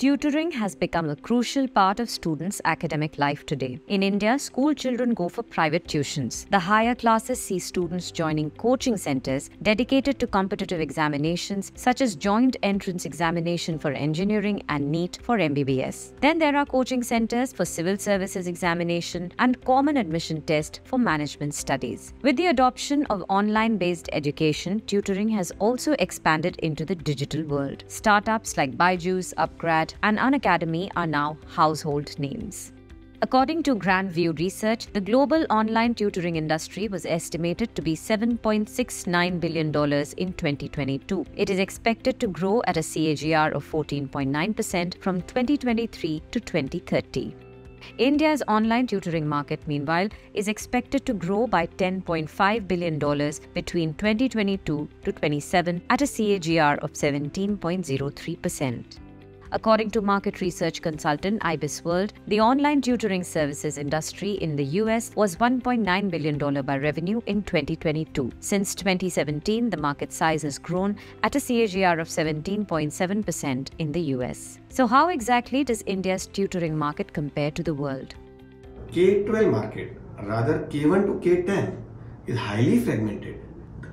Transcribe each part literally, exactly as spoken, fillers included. Tutoring has become a crucial part of students' academic life today. In India, school children go for private tuitions. The higher classes see students joining coaching centers dedicated to competitive examinations such as joint entrance examination for engineering and NEET for M B B S. Then there are coaching centers for civil services examination and common admission test for management studies. With the adoption of online-based education, tutoring has also expanded into the digital world. Startups like Byju's, UpGrad, and Unacademy are now household names. According to Grandview Research, the global online tutoring industry was estimated to be seven point six nine billion dollars in twenty twenty-two. It is expected to grow at a C A G R of fourteen point nine percent from twenty twenty-three to twenty thirty. India's online tutoring market, meanwhile, is expected to grow by ten point five billion dollars between twenty twenty-two to twenty-seven at a C A G R of seventeen point zero three percent. According to market research consultant IBISWorld, the online tutoring services industry in the U S was one point nine billion dollars by revenue in twenty twenty-two. Since twenty seventeen, the market size has grown at a C A G R of seventeen point seven percent in the U S. So how exactly does India's tutoring market compare to the world? K twelve market, rather K one to K ten, is highly fragmented.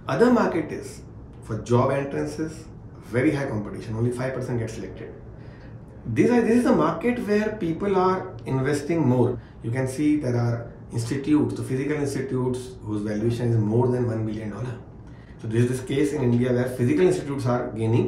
The other market is, for job entrances, very high competition, only five percent gets selected. This is a market where people are investing more. You can see there are institutes, the physical institutes whose valuation is more than one billion dollars. So there is this case in India where physical institutes are gaining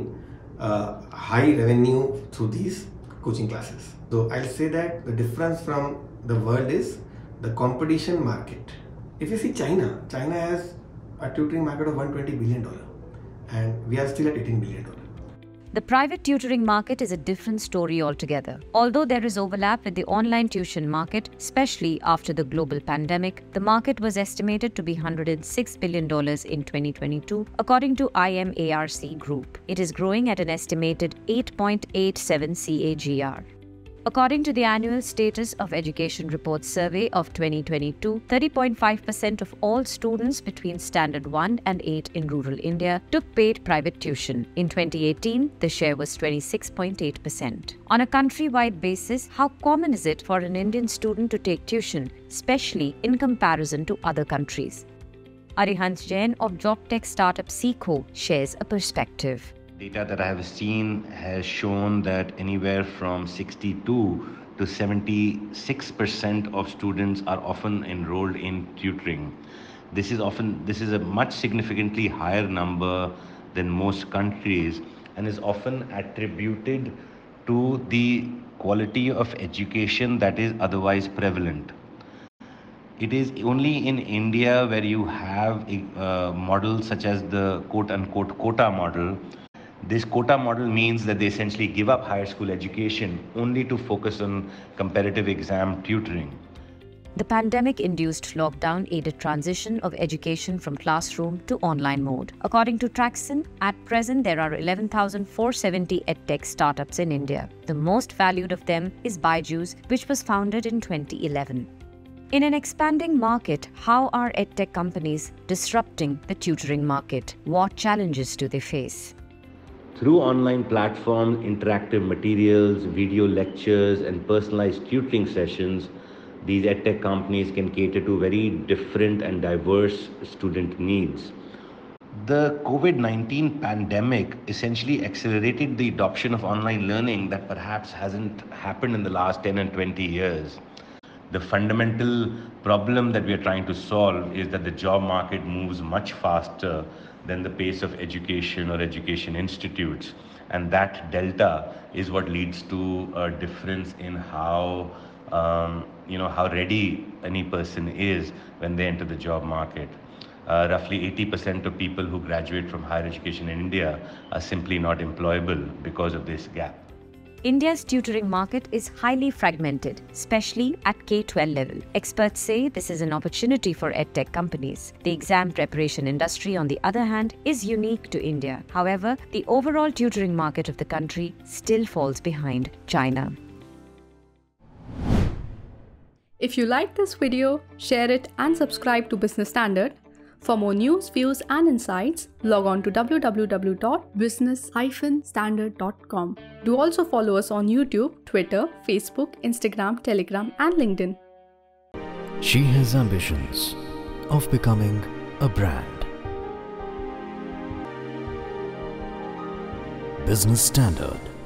uh, high revenue through these coaching classes. So I'll say that the difference from the world is the competition market. If you see China, China has a tutoring market of one hundred twenty billion dollars and we are still at eighteen billion dollars. The private tutoring market is a different story altogether. Although there is overlap with the online tuition market, especially after the global pandemic, the market was estimated to be one hundred six billion dollars in twenty twenty-two, according to IMARC Group. It is growing at an estimated eight point eight seven C A G R. According to the annual Status of Education Report survey of twenty twenty-two, thirty point five percent of all students between Standard one and eight in rural India took paid private tuition. In twenty eighteen, the share was twenty-six point eight percent. On a countrywide basis, how common is it for an Indian student to take tuition, especially in comparison to other countries? Arihant Jain of job tech startup Seekho shares a perspective. Data that I have seen has shown that anywhere from sixty-two to seventy-six percent of students are often enrolled in tutoring. This is often this is a much significantly higher number than most countries and is often attributed to the quality of education that is otherwise prevalent. It is only in India where you have uh, models such as the quote-unquote quota model. This quota model means that they essentially give up higher school education only to focus on competitive exam tutoring. The pandemic-induced lockdown aided transition of education from classroom to online mode. According to Tracxn, at present there are eleven thousand four hundred seventy edtech startups in India. The most valued of them is Byju's, which was founded in twenty eleven. In an expanding market, how are edtech companies disrupting the tutoring market? What challenges do they face? Through online platforms, interactive materials, video lectures, and personalized tutoring sessions, these edtech companies can cater to very different and diverse student needs. The COVID nineteen pandemic essentially accelerated the adoption of online learning that perhaps hasn't happened in the last ten and twenty years. The fundamental problem that we are trying to solve is that the job market moves much faster than the pace of education or education institutes, and that delta is what leads to a difference in how um, you know how ready any person is when they enter the job market. Uh, roughly eighty percent of people who graduate from higher education in India are simply not employable because of this gap. India's tutoring market is highly fragmented, especially at K twelve level. Experts say this is an opportunity for edtech companies. The exam preparation industry, on the other hand, is unique to India. However, the overall tutoring market of the country still falls behind China. If you liked this video, share it and subscribe to Business Standard. For more news, views and insights, log on to w w w dot business dash standard dot com. Do also follow us on YouTube, Twitter, Facebook, Instagram, Telegram and LinkedIn. She has ambitions of becoming a brand. Business Standard.